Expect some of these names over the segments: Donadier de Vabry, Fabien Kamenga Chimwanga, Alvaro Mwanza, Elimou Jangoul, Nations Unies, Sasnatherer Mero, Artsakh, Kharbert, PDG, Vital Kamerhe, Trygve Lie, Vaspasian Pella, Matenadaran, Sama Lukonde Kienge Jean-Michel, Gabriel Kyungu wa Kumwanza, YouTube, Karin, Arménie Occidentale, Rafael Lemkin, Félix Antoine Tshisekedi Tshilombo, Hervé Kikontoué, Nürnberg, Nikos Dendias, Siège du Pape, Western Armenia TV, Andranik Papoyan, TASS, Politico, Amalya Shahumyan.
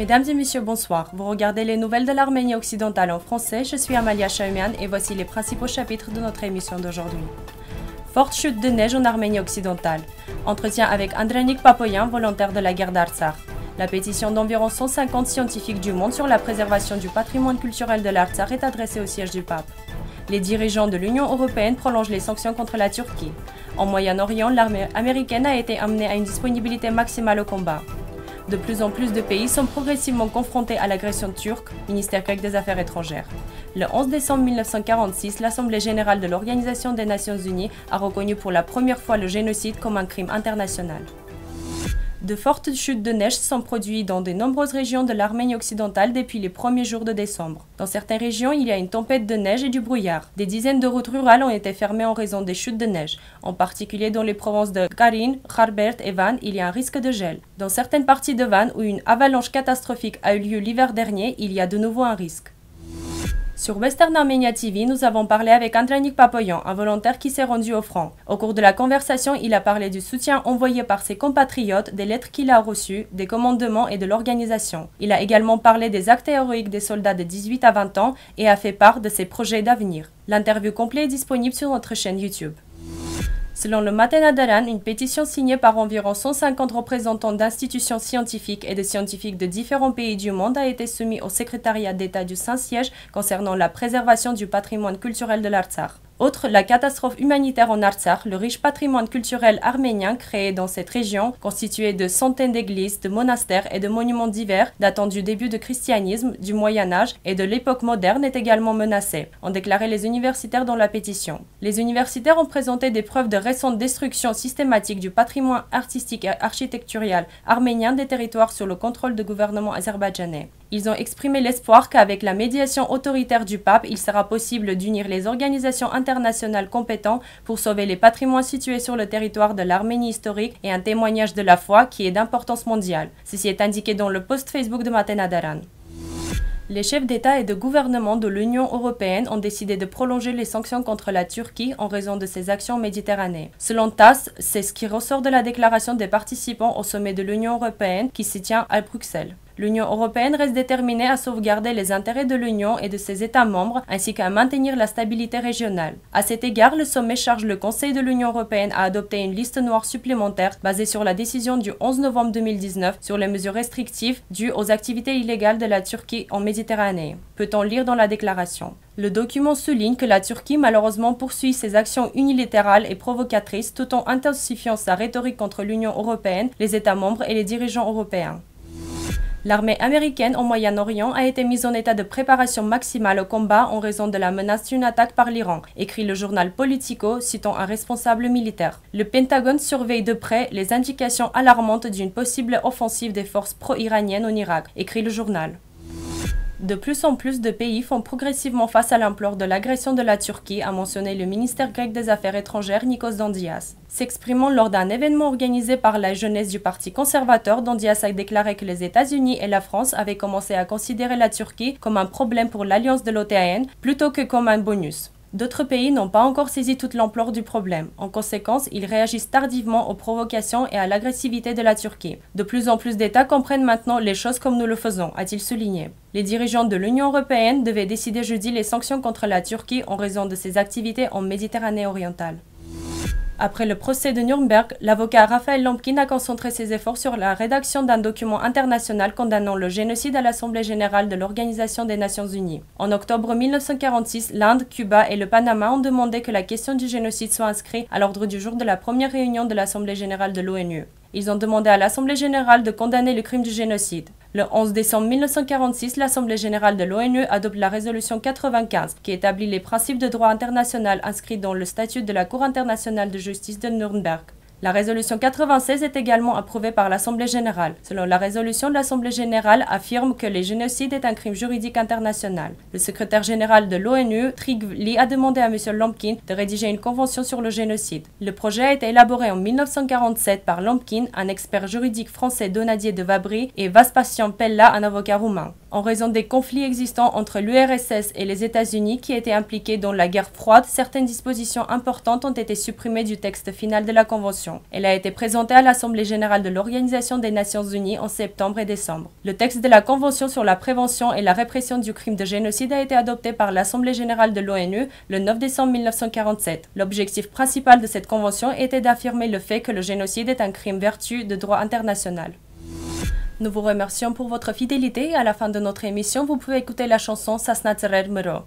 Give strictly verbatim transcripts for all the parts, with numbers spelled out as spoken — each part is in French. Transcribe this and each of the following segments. Mesdames et messieurs, bonsoir. Vous regardez les nouvelles de l'Arménie occidentale en français. Je suis Amalya Shahumyan et voici les principaux chapitres de notre émission d'aujourd'hui. Forte chute de neige en Arménie occidentale. Entretien avec Andranik Papoyan, volontaire de la guerre d'Artsakh. La pétition d'environ cent cinquante scientifiques du monde sur la préservation du patrimoine culturel de l'Artsakh est adressée au siège du pape. Les dirigeants de l'Union européenne prolongent les sanctions contre la Turquie. En Moyen-Orient, l'armée américaine a été amenée à une disponibilité maximale au combat. De plus en plus de pays sont progressivement confrontés à l'agression turque, ministère grec des Affaires étrangères. Le onze décembre mille neuf cent quarante-six, l'Assemblée générale de l'Organisation des Nations Unies a reconnu pour la première fois le génocide comme un crime international. De fortes chutes de neige sont produites dans de nombreuses régions de l'Arménie occidentale depuis les premiers jours de décembre. Dans certaines régions, il y a une tempête de neige et du brouillard. Des dizaines de routes rurales ont été fermées en raison des chutes de neige. En particulier dans les provinces de Karin, Kharbert et Van, il y a un risque de gel. Dans certaines parties de Van, où une avalanche catastrophique a eu lieu l'hiver dernier, il y a de nouveau un risque. Sur Western Armenia T V, nous avons parlé avec Andranik Papoyan, un volontaire qui s'est rendu au front. Au cours de la conversation, il a parlé du soutien envoyé par ses compatriotes, des lettres qu'il a reçues, des commandements et de l'organisation. Il a également parlé des actes héroïques des soldats de dix-huit à vingt ans et a fait part de ses projets d'avenir. L'interview complète est disponible sur notre chaîne YouTube. Selon le Matenadaran, une pétition signée par environ cent cinquante représentants d'institutions scientifiques et de scientifiques de différents pays du monde a été soumise au secrétariat d'État du Saint-Siège concernant la préservation du patrimoine culturel de l'Artsakh. Outre la catastrophe humanitaire en Artsakh, le riche patrimoine culturel arménien créé dans cette région, constitué de centaines d'églises, de monastères et de monuments divers datant du début du christianisme, du Moyen-Âge et de l'époque moderne, est également menacé, ont déclaré les universitaires dans la pétition. Les universitaires ont présenté des preuves de récentes destructions systématiques du patrimoine artistique et architectural arménien des territoires sous le contrôle du gouvernement azerbaïdjanais. Ils ont exprimé l'espoir qu'avec la médiation autoritaire du pape, il sera possible d'unir les organisations internationales compétentes pour sauver les patrimoines situés sur le territoire de l'Arménie historique et un témoignage de la foi qui est d'importance mondiale. Ceci est indiqué dans le post Facebook de Matenadaran. Les chefs d'État et de gouvernement de l'Union européenne ont décidé de prolonger les sanctions contre la Turquie en raison de ses actions en Méditerranée. Selon TASS, c'est ce qui ressort de la déclaration des participants au sommet de l'Union européenne qui se tient à Bruxelles. L'Union européenne reste déterminée à sauvegarder les intérêts de l'Union et de ses États membres, ainsi qu'à maintenir la stabilité régionale. À cet égard, le sommet charge le Conseil de l'Union européenne à adopter une liste noire supplémentaire basée sur la décision du onze novembre deux mille dix-neuf sur les mesures restrictives dues aux activités illégales de la Turquie en Méditerranée, peut-on lire dans la déclaration. Le document souligne que la Turquie malheureusement poursuit ses actions unilatérales et provocatrices tout en intensifiant sa rhétorique contre l'Union européenne, les États membres et les dirigeants européens. L'armée américaine au Moyen-Orient a été mise en état de préparation maximale au combat en raison de la menace d'une attaque par l'Iran, écrit le journal Politico, citant un responsable militaire. Le Pentagone surveille de près les indications alarmantes d'une possible offensive des forces pro-iraniennes en Irak, écrit le journal. De plus en plus de pays font progressivement face à l'ampleur de l'agression de la Turquie, a mentionné le ministère grec des Affaires étrangères Nikos Dendias. S'exprimant lors d'un événement organisé par la jeunesse du parti conservateur, Dendias a déclaré que les États-Unis et la France avaient commencé à considérer la Turquie comme un problème pour l'alliance de l'O T A N plutôt que comme un bonus. D'autres pays n'ont pas encore saisi toute l'ampleur du problème. En conséquence, ils réagissent tardivement aux provocations et à l'agressivité de la Turquie. De plus en plus d'États comprennent maintenant les choses comme nous le faisons, a-t-il souligné. Les dirigeants de l'Union européenne devaient décider jeudi les sanctions contre la Turquie en raison de ses activités en Méditerranée orientale. Après le procès de Nürnberg, l'avocat Rafael Lemkin a concentré ses efforts sur la rédaction d'un document international condamnant le génocide à l'Assemblée générale de l'Organisation des Nations Unies. En octobre mille neuf cent quarante-six, l'Inde, Cuba et le Panama ont demandé que la question du génocide soit inscrite à l'ordre du jour de la première réunion de l'Assemblée générale de l'ONU. Ils ont demandé à l'Assemblée générale de condamner le crime du génocide. Le onze décembre mille neuf cent quarante-six, l'Assemblée générale de l'ONU adopte la résolution quatre-vingt-quinze qui établit les principes de droit international inscrits dans le statut de la Cour internationale de justice de Nürnberg. La résolution quatre-vingt-seize est également approuvée par l'Assemblée générale. Selon la résolution, l'Assemblée générale affirme que le génocide est un crime juridique international. Le secrétaire général de l'ONU, Trygve Lie, a demandé à M. Lemkin de rédiger une convention sur le génocide. Le projet a été élaboré en mille neuf cent quarante-sept par Lemkin, un expert juridique français Donadier de Vabry, et Vaspasian Pella, un avocat roumain. en raison des conflits existants entre l'U R S S et les États-Unis qui étaient impliqués dans la guerre froide, certaines dispositions importantes ont été supprimées du texte final de la Convention. Elle a été présentée à l'Assemblée générale de l'Organisation des Nations unies en septembre et décembre. Le texte de la Convention sur la prévention et la répression du crime de génocide a été adopté par l'Assemblée générale de l'ONU le neuf décembre mille neuf cent quarante-sept. L'objectif principal de cette convention était d'affirmer le fait que le génocide est un crime vertu de droit international. Nous vous remercions pour votre fidélité. À la fin de notre émission, vous pouvez écouter la chanson Sasnatherer Mero.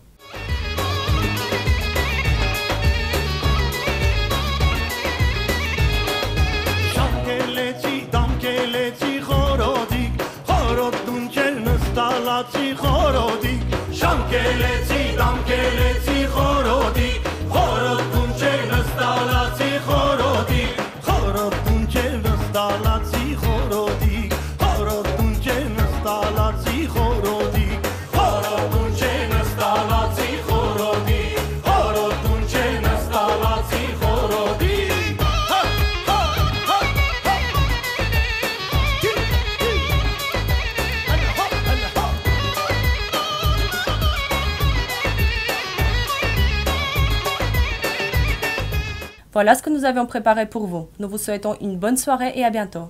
Voilà ce que nous avions préparé pour vous. Nous vous souhaitons une bonne soirée et à bientôt.